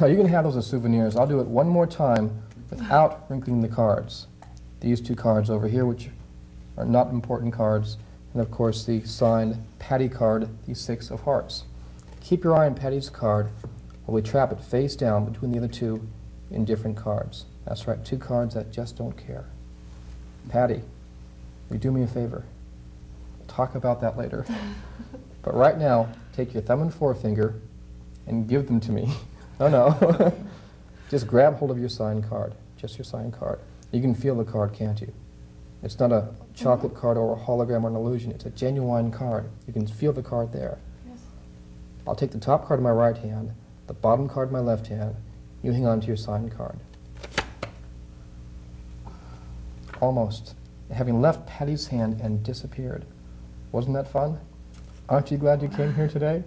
Now, you can have those as souvenirs. I'll do it one more time without wrinkling the cards. These two cards over here, which are not important cards, and of course the signed Patty card, the Six of Hearts. Keep your eye on Patty's card while we trap it face down between the other two indifferent cards. That's right, two cards that just don't care. Patty, will you do me a favor? We'll talk about that later. But right now, take your thumb and forefinger and give them to me. Oh no. Just grab hold of your signed card, just your signed card. You can feel the card, can't you? It's not a chocolate card or a hologram or an illusion. It's a genuine card. You can feel the card there. Yes. I'll take the top card in my right hand, the bottom card in my left hand. You hang on to your signed card. Almost. Having left Patty's hand and disappeared. Wasn't that fun? Aren't you glad you came here today?